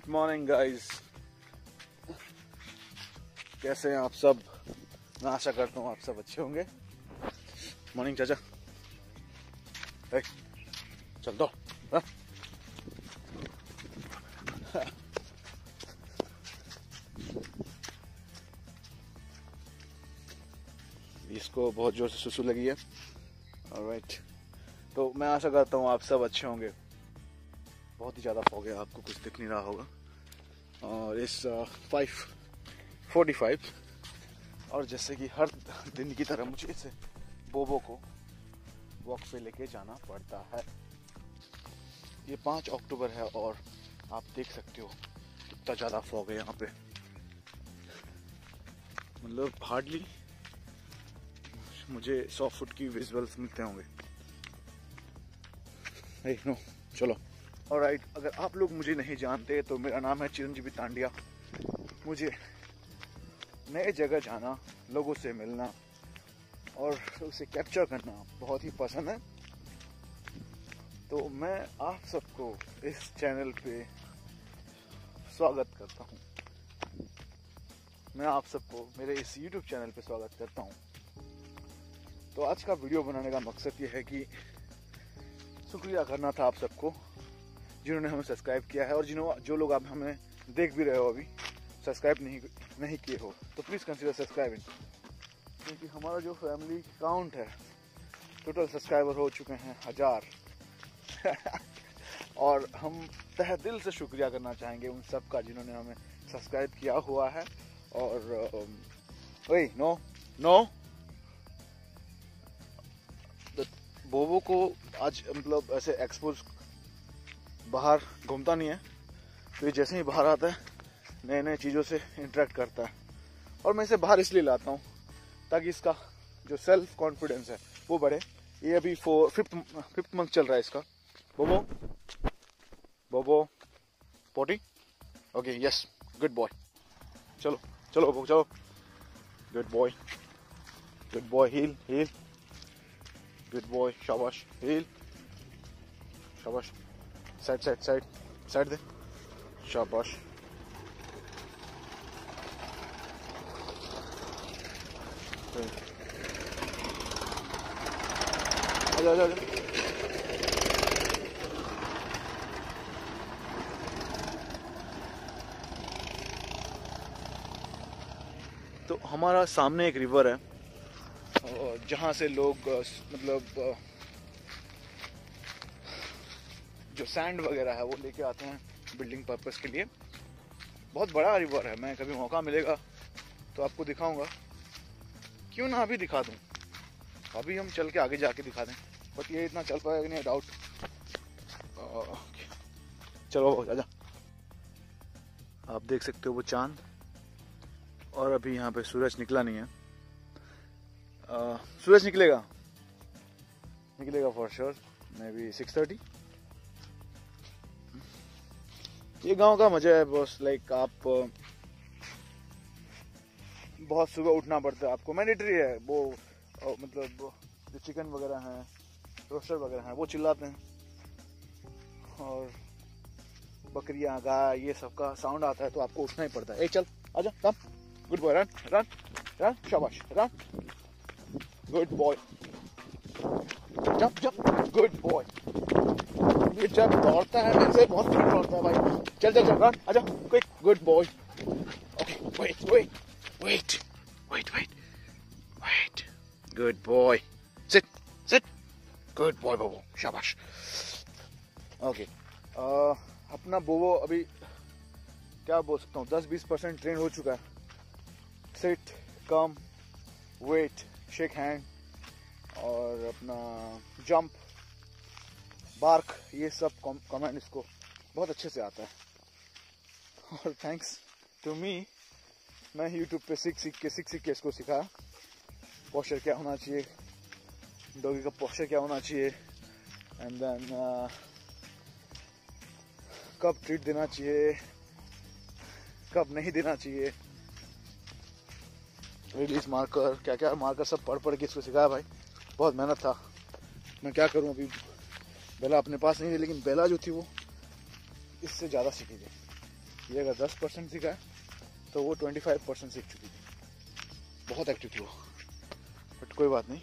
Good morning guys, कैसे हैं आप सब? मैं आशा करता हूँ आप सब अच्छे होंगे। मॉर्निंग चाचा, चल दो। इसको बहुत जोर से सुसु लगी है। ऑलराइट, तो मैं आशा करता हूँ आप सब अच्छे होंगे। बहुत ही ज़्यादा फॉग है, आपको कुछ दिख नहीं रहा होगा। और इस 5:45 और जैसे कि हर दिन की तरह मुझे इसे बोबो को वॉक पे लेके जाना पड़ता है। ये 5 अक्टूबर है और आप देख सकते हो कितना ज़्यादा फॉग है यहाँ पे। मतलब हार्डली मुझे 100 फुट की विजुअल्स मिलते होंगे। नो, चलो। ऑलराइट, अगर आप लोग मुझे नहीं जानते तो मेरा नाम है चिरंजीवी तांडिया। मुझे नए जगह जाना, लोगों से मिलना और उसे कैप्चर करना बहुत ही पसंद है। तो मैं आप सबको इस चैनल पे स्वागत करता हूँ। मैं आप सबको मेरे इस YouTube चैनल पे स्वागत करता हूँ। तो आज का वीडियो बनाने का मकसद ये है कि शुक्रिया करना था आप सबको जिन्होंने हमें सब्सक्राइब किया है, और जो लोग आप हमें देख भी रहे हो अभी सब्सक्राइब नहीं किए हो तो प्लीज़ कंसीडर सब्सक्राइबिंग, क्योंकि हमारा जो फैमिली काउंट है, टोटल सब्सक्राइबर हो चुके हैं 1000 और हम तहे दिल से शुक्रिया करना चाहेंगे उन सब का जिन्होंने हमें सब्सक्राइब किया हुआ है। और वही नो बोबो को आज मतलब ऐसे एक्सपोज बाहर घूमता नहीं है, तो ये जैसे ही बाहर आता है नए नए चीज़ों से इंटरेक्ट करता है। और मैं इसे बाहर इसलिए लाता हूँ ताकि इसका जो सेल्फ कॉन्फिडेंस है वो बढ़े। ये अभी 5th मंथ चल रहा है इसका। Bobo potty, okay, yes, good boy. चलो चलो बोबो, चलो, good boy, good boy, heel heel, good boy, शाबाश, हील, शाबाश, साइड साइड साइड साइड दे, शाबाश। आजा आजा, तो हमारा सामने एक रिवर है जहाँ से लोग मतलब जो सैंड वगैरह है वो लेके आते हैं बिल्डिंग पर्पस के लिए। बहुत बड़ा रिवर है, मैं कभी मौका मिलेगा तो आपको दिखाऊंगा। क्यों ना अभी दिखा दूं, अभी हम चल के आगे जाके दिखा दें, बट ये इतना चल पाएगा नहीं, डाउट। चलो आजा। आप देख सकते हो वो चांद, और अभी यहाँ पे सूरज निकला नहीं है। सूरज निकलेगा फॉर श्योर, मे बी 6:30। ये गांव का मजा है बॉस। लाइक आप बहुत सुबह उठना पड़ता है आपको, मैंडेटरी है वो। मतलब जो चिकन वगैरह हैं, रोस्टर वगैरह हैं, वो चिल्लाते हैं और बकरियां, गाय, ये सब का साउंड आता है तो आपको उठना ही पड़ता है। एक चल आजा, run, good boy, run run run, शाबाश, run, good boy, jump jump, good boy. ये जब दौड़ता है इससे बहुत फिट दौड़ता है भाई। चल चल चल, आजा, quick, good boy, okay, wait wait wait wait wait wait, good boy, sit sit, good boy Bobo, शाबाश, ओके। अपना बोबो अभी क्या बोल सकता हूँ, 10-20% ट्रेन हो चुका है। Sit, come, wait, shake hand और अपना जंप, बार्क, ये सब कमांड इसको बहुत अच्छे से आता है। और थैंक्स टू मी मैं यूट्यूब पे सीख के इसको सिखाया। पोस्चर क्या होना चाहिए, डॉगी का पोस्चर क्या होना चाहिए, एंड देन कब ट्रीट देना चाहिए, कब नहीं देना चाहिए, रिलीज मार्कर, क्या क्या मार्कर, सब पढ़ के इसको सिखाया भाई। बहुत मेहनत था। मैं क्या करूँ, अभी बेला अपने पास नहीं है, लेकिन बेला जो थी वो इससे ज़्यादा सीखी थी। ये अगर 10% सीखा तो वो 25% सीख चुकी थी, बहुत एक्टिव थी वो, बट कोई बात नहीं।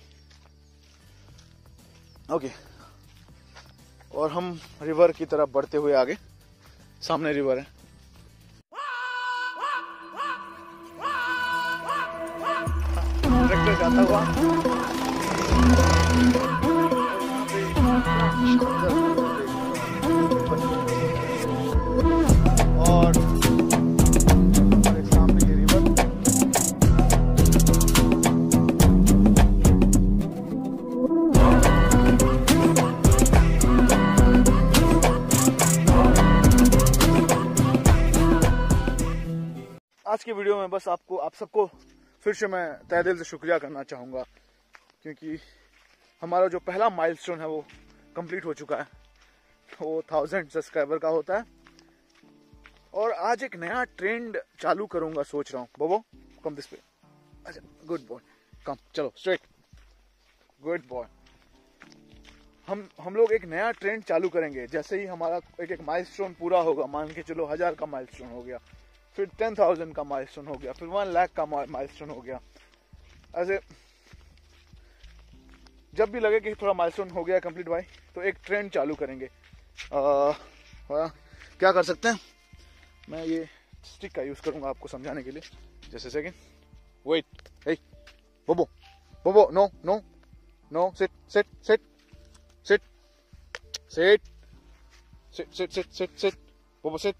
ओके, और हम रिवर की तरफ बढ़ते हुए आगे, सामने रिवर है। ट्रैक्टर जाता हुआ और सामने ये रिवर। आज की वीडियो में बस आपको, आप सबको फिर से मैं तहे दिल से शुक्रिया करना चाहूँगा, क्योंकि हमारा जो पहला माइलस्टोन है वो कंप्लीट हो चुका है, वो 1000 सब्सक्राइबर का होता है। और आज एक नया ट्रेंड चालू करूँगा, सोच रहा हूँ। बोबो कम दिस पे, अच्छा गुड बॉय, कम, चलो स्ट्रेट, गुड बॉय। हम लोग एक नया ट्रेंड चालू करेंगे, जैसे ही हमारा एक माइलस्टोन पूरा होगा, मान के चलो 1000 का माइलस्टोन हो गया, फिर 10,000 का माइलस्टोन हो गया, फिर 1,00,000 का माइलस्टोन हो गया, ऐसे जब भी लगे कि थोड़ा माइलस्टोन हो गया कंप्लीट भाई, तो एक ट्रेंड चालू करेंगे। क्या कर सकते हैं, मैं ये स्टिक का यूज़ करूँगा आपको समझाने के लिए। जैसे second, wait, hey Bobo Bobo, no no no, sit sit sit sit sit sit sit sit sit sit Bobo, sit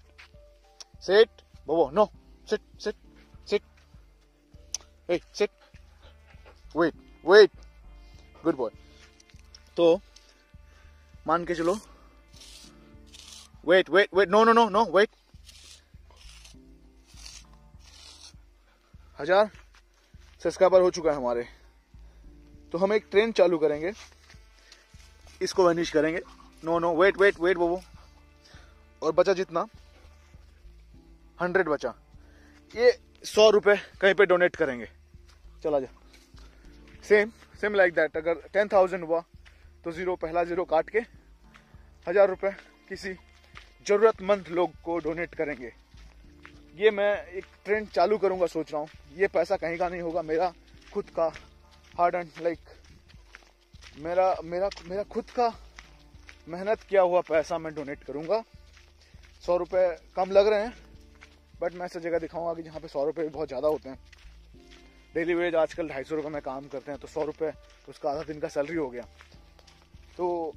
sit Bobo, no, sit, sit, sit. Hey, sit. Wait, wait. Good boy. तो मान के चलो, wait, wait, wait, no, no, no, no, wait. 1000 subscriber हो चुका है हमारे, तो हम एक ट्रेंड चालू करेंगे, इसको वैनिश करेंगे। No, no, wait, wait, wait, Bobo. और बचा जितना 100 बचा, ये 100 रुपये कहीं पे डोनेट करेंगे, चला जा। सेम लाइक दैट, अगर 10,000 हुआ तो पहला जीरो काट के 1000 रुपये किसी ज़रूरतमंद लोग को डोनेट करेंगे। ये मैं एक ट्रेंड चालू करूँगा, सोच रहा हूँ। ये पैसा कहीं का नहीं होगा, मेरा खुद का हार्ड एंड लाइक मेरा खुद का मेहनत किया हुआ पैसा मैं डोनेट करूँगा। 100 रुपये कम लग रहे हैं, बट मैं ऐसी जगह दिखाऊंगा कि जहाँ पे 100 रुपये भी बहुत ज़्यादा होते हैं। डेली वेज आजकल 250 रुपये में काम करते हैं, तो 100 रुपये उसका आधा दिन का सैलरी हो गया। तो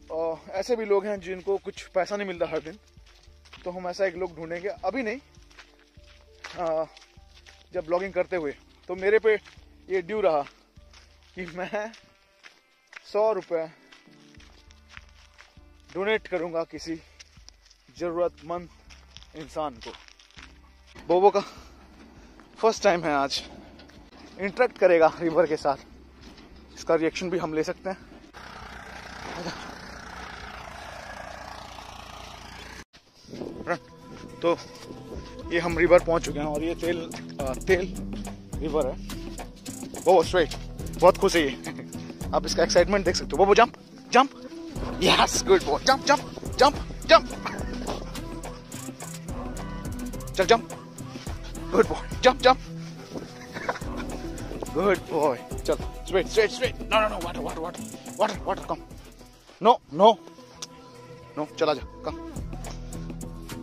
ऐसे भी लोग हैं जिनको कुछ पैसा नहीं मिलता हर दिन, तो हम ऐसा एक लोग ढूंढेंगे। अभी नहीं, जब ब्लॉगिंग करते हुए, तो मेरे पे ये ड्यू रहा कि मैं 100 रुपये डोनेट करूँगा किसी ज़रूरतमंद इंसान को। बोबो का फर्स्ट टाइम है आज इंटरेक्ट करेगा रिवर के साथ, इसका रिएक्शन भी हम ले सकते हैं। तो ये हम रिवर पहुंच चुके हैं, और ये तेल रिवर है। बोबो स्ट्रेट, बहुत खुश है ये, आप इसका एक्साइटमेंट देख सकते हो। Bobo jump jump, yes good boy, jump jump jump jump, चल jump, good boy, jump jump, good boy, चल straight straight straight, no no no, water water water water water, come, no no no, चला जा, come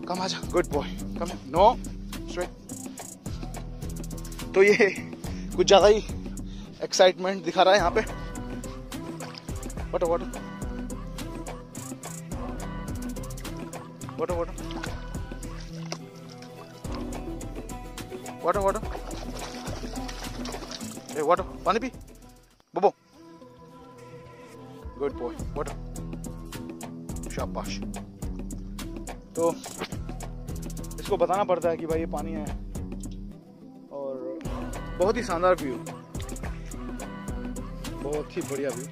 come आजा, good boy, come, no straight. तो ये कुछ ज़्यादा ही excitement दिखा रहा है यहाँ पे। Water water water water water water, ए वाटर, पानी पी बोबो, गुड बॉय, वाटर, शाबाश। तो इसको बताना पड़ता है कि भाई ये पानी है, और बहुत ही शानदार व्यू, बहुत ही बढ़िया व्यू।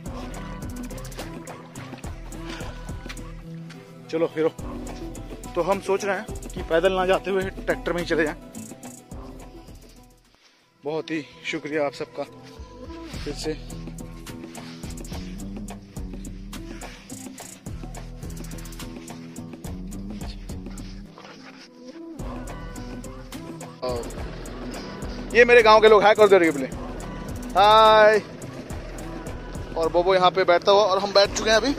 चलो हीरो, तो हम सोच रहे हैं कि पैदल ना जाते हुए ट्रैक्टर में ही चले जाएं। बहुत ही शुक्रिया आप सबका फिर से। ये मेरे गांव के लोग, हाय कर दो रे बोले हाय। और बोबो यहाँ पे बैठता हुआ, और हम बैठ चुके हैं अभी।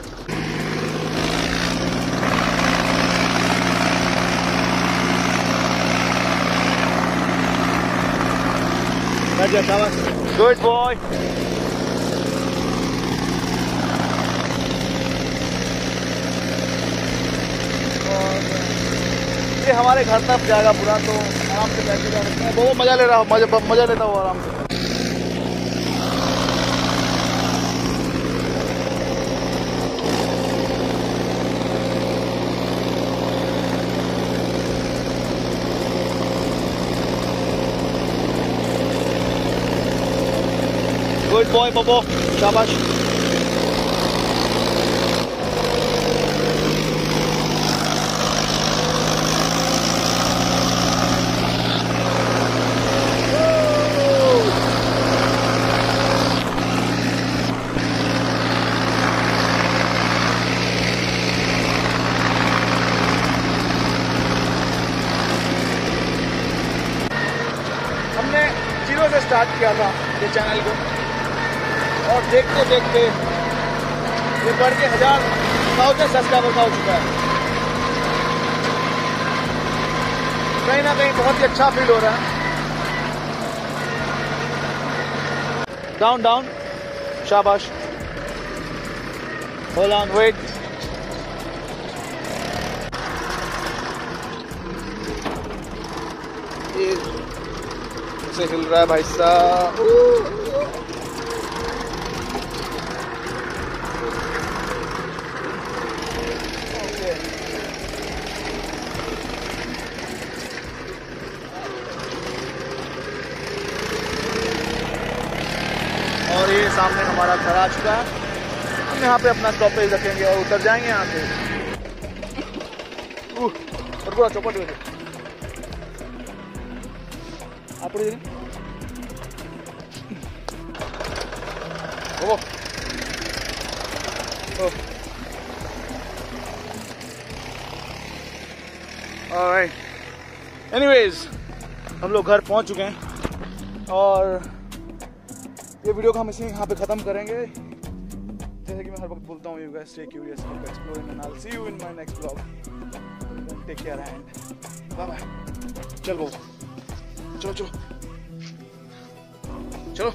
Good boy. ये हमारे घर तक जाएगा पूरा, तो आराम से बैठ जा सकते हैं। बहुत मजा ले रहा हूँ, मजा लेता हूँ आराम से। गुड बॉय बबो, शाबाश। हमने जीरो से स्टार्ट किया था ये चैनल को, और देखते देखते ये बढ़ के 1000 सब्सक्राइबर का हो चुका है। कहीं ना कहीं बहुत ही अच्छा फील हो रहा है। डाउन डाउन, शाबाश। Hold on, wait. हिल रहा है भाई साहब। और ये सामने हमारा घर आ चुका है। हम यहाँ पे अपना स्टॉपेज रखेंगे और उतर जाएंगे यहाँ से। और पूरा चौपट हो गया आपड़े दिन। ओ ऑलराइट, एनीवेज हम लोग घर पहुंच चुके हैं और ये वीडियो को हम इसी यहाँ पे ख़त्म करेंगे। जैसे कि मैं हर वक्त बोलता हूँ, you guys stay curious, explore and I will see you in my next vlog. Take care and bye bye. चलो चलो चलो चलो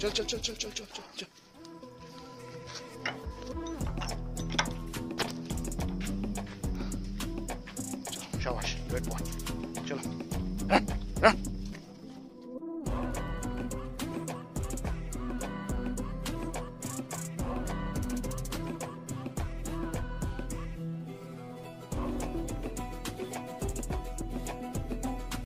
चल चल चल चल चल चल चल चल। शाबाश, गुड बॉय। चलो रन रन।